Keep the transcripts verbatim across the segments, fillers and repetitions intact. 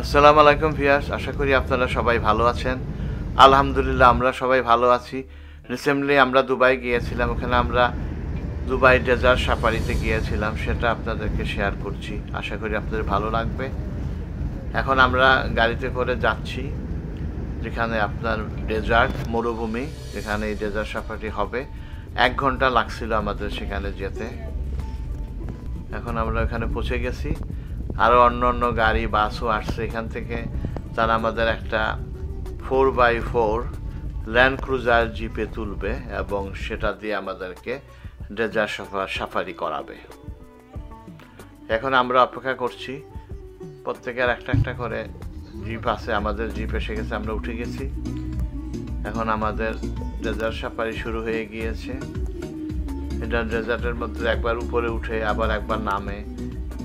আসসালামু আলাইকুম ভিউয়ার্স, আশা করি আপনারা সবাই ভালো আছেন। আলহামদুলিল্লাহ আমরা সবাই ভালো আছি। রিসেন্টলি আমরা দুবাই গিয়েছিলাম, ওখানে আমরা দুবাই ডেজার্ট সাফারিতে গিয়েছিলাম, সেটা আপনাদেরকে শেয়ার করছি, আশা করি আপনাদের ভালো লাগবে। এখন আমরা গাড়িতে করে যাচ্ছি, যেখানে আপনার ডেজার্ট মরুভূমি, যেখানে এই ডেজার্ট সাফারি হবে। এক ঘন্টা লাগছিল আমাদের সেখানে যেতে। এখন আমরা ওখানে পৌঁছে গেছি, আরও অন্য অন্য গাড়ি বাসও আসছে এখান থেকে। তারা আমাদের একটা four by four land cruiser জিপে তুলবে এবং সেটা দিয়ে আমাদেরকে ডেজার্ট সাফারি করাবে। এখন আমরা অপেক্ষা করছি, প্রত্যেকের একটা একটা করে জিপ আছে। আমাদের জিপ এসে গেছে, আমরা উঠে গেছি। এখন আমাদের ডেজার্ট সাফারি শুরু হয়ে গিয়েছে। এটা ডেজার্টের মধ্যে একবার উপরে উঠে আবার একবার নামে,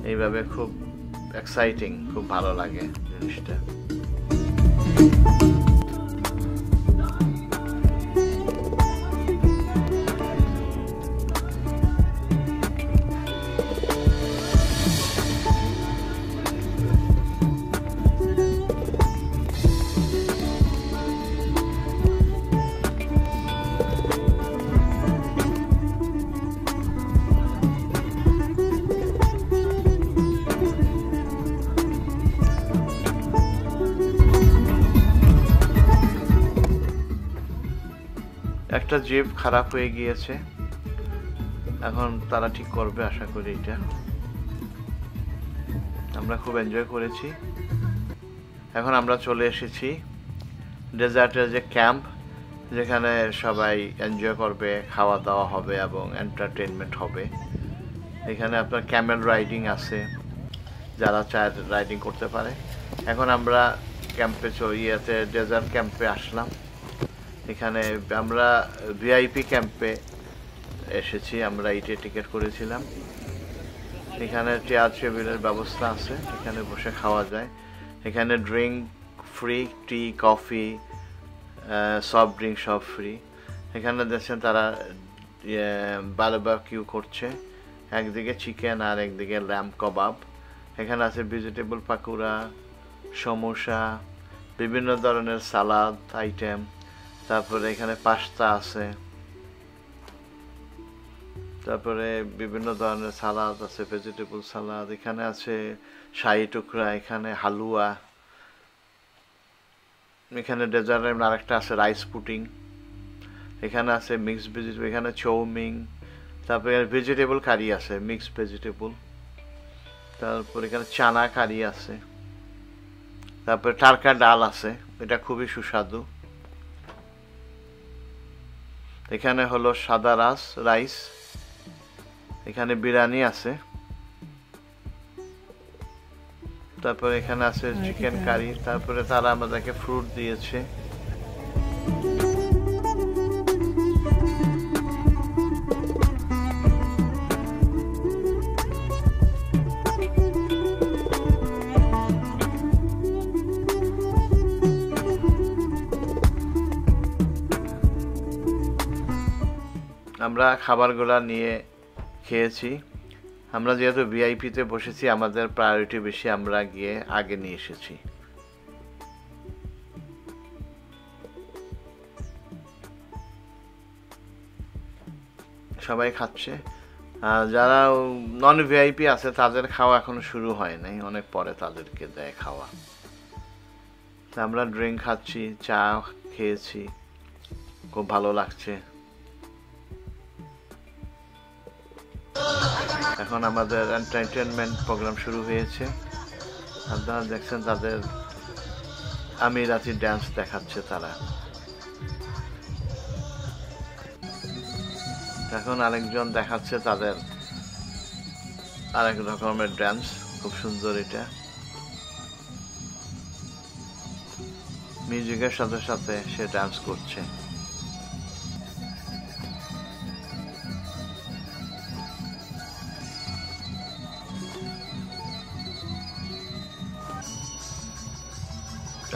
এইভাবে খুব এক্সাইটিং, খুব ভালো লাগে জিনিসটা। একটা জিপ খারাপ হয়ে গিয়েছে, এখন তারা ঠিক করবে আশা করি। এটা আমরা খুব এনজয় করেছি। এখন আমরা চলে এসেছি ডেজার্টের যে ক্যাম্প, যেখানে সবাই এনজয় করবে, খাওয়া দাওয়া হবে এবং এন্টারটেনমেন্ট হবে। এখানে আপনার ক্যামেল রাইডিং আছে, যারা চায় রাইডিং করতে পারে। এখন আমরা ক্যাম্পে ইয়েতে ডেজার্ট ক্যাম্পে আসলাম। এখানে আমরা ভিআইপি ক্যাম্পে এসেছি, আমরা এইটে টিকিট করেছিলাম। এখানে চেয়ার টেবিলের ব্যবস্থা আছে, এখানে বসে খাওয়া যায়। এখানে drink free, tea, coffee, soft drink সব ফ্রি। এখানে দেখছেন তারা বারবিকিউ করছে, একদিকে চিকেন আর একদিকে ল্যাম্ব কাবাব। এখানে আছে ভেজিটেবল পাকোড়া, সমোসা, বিভিন্ন ধরনের সালাদ আইটেম, তারপরে এখানে পাস্তা আছে, তারপরে বিভিন্ন ধরনের সালাদ আছে, ভেজিটেবল সালাদ। এখানে আছে শাহী টুকরা, এখানে হালুয়া, এখানে ডেজার্ট আরেকটা আছে রাইস পুটিং, এখানে আছে মিক্স ভেজিটেবল, এখানে চাউমিন, তারপরে ভেজিটেবল কারি আছে, মিক্স ভেজিটেবল, তারপর এখানে চানা কারি আছে, তারপরে টারকা ডাল আছে, এটা খুবই সুস্বাদু। এখানে হলো সাদা রাস রাইস, এখানে বিরিয়ানি আছে, তারপরে এখানে আছে চিকেন কারি, তারপরে তারা আমাদেরকে ফ্রুট দিয়েছে। আমরা খাবারগুলা নিয়ে খেয়েছি। আমরা যেহেতু ভিআইপিতে বসেছি, আমাদের প্রায়োরিটি বেশি, আমরা গিয়ে আগে নিয়ে এসেছি। সবাই খাচ্ছে। যারা নন ভিআইপি আছে তাদের খাওয়া এখনো শুরু হয় নাই, অনেক পরে তাদেরকে দেয় খাওয়া। আমরা ড্রিঙ্ক খাচ্ছি, চা খেয়েছি, খুব ভালো লাগছে। এখন আমাদের এন্টারটেনমেন্ট প্রোগ্রাম শুরু হয়েছে। আপনারা দেখছেন তাদের আমিরাতি ডান্স দেখাচ্ছে তারা। এখন আরেকজন দেখাচ্ছে তাদের আরেক রকমের ডান্স, খুব সুন্দর। এটা মিউজিকের সাথে সাথে সে ডান্স করছে।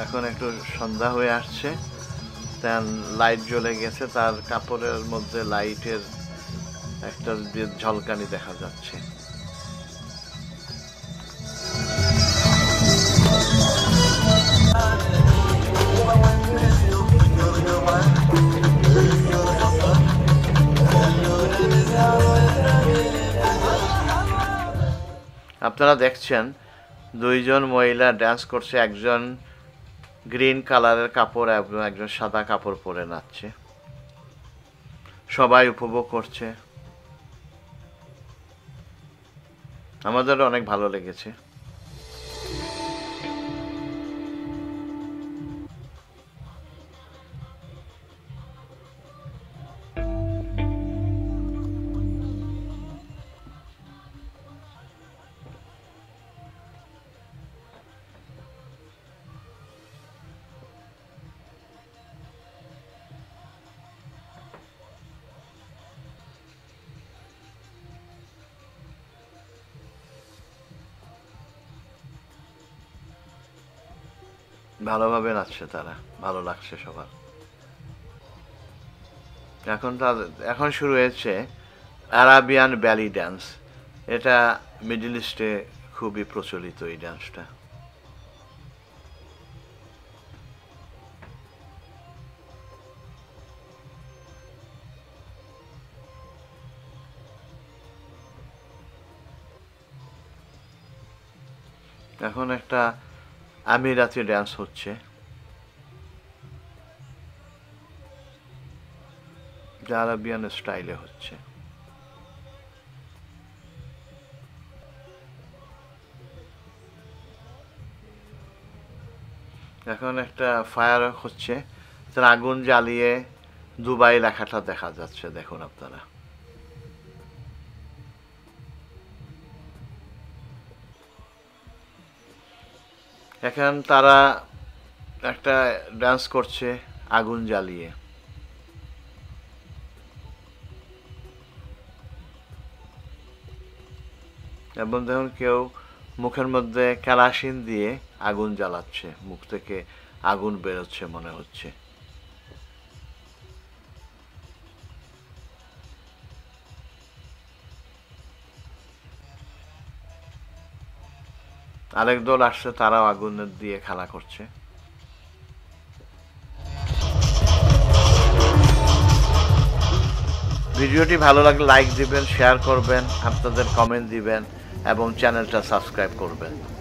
এখন একটু সন্ধ্যা হয়ে আসছে, তার লাইট জ্বলে গেছে, তার কাপড়ের মধ্যে লাইটের একটা ঝলকানি দেখা যাচ্ছে। আপনারা দেখছেন দুইজন মহিলা ডান্স করছে, একজন গ্রিন কালারের কাপড় এবং একজন সাদা কাপড় পরে নাচছে। সবাই উপভোগ করছে, আমাদেরও অনেক ভালো লেগেছে। ভালোভাবে নাচছে তারা, ভালো লাগছে সবার। এখন তাদের এখন শুরু হয়েছে আরাবিয়ান ব্যালি ডান্স। এটা মিডল ইস্টে খুবই প্রচলিত এই ডান্সটা। এখন একটা আমিরাতি ডান্স হচ্ছে, আরাবিয়ান স্টাইলে হচ্ছে। এখন একটা ফায়ার হচ্ছে, তার আগুন জ্বালিয়ে দুবাই লেখাটা দেখা যাচ্ছে, দেখুন আপনারা। এখন তারা একটা ডান্স করছে আগুন জ্বালিয়ে। এবং দেখুন কেউ মুখের মধ্যে কেরাসিন দিয়ে আগুন জ্বালাচ্ছে, মুখ থেকে আগুন বেরোচ্ছে মনে হচ্ছে। আরেক দল আসছে, তারাও আগুন দিয়ে খেলা করছে। ভিডিওটি ভালো লাগলে লাইক দিবেন, শেয়ার করবেন, আপনাদের কমেন্ট দিবেন এবং চ্যানেলটা সাবস্ক্রাইব করবেন।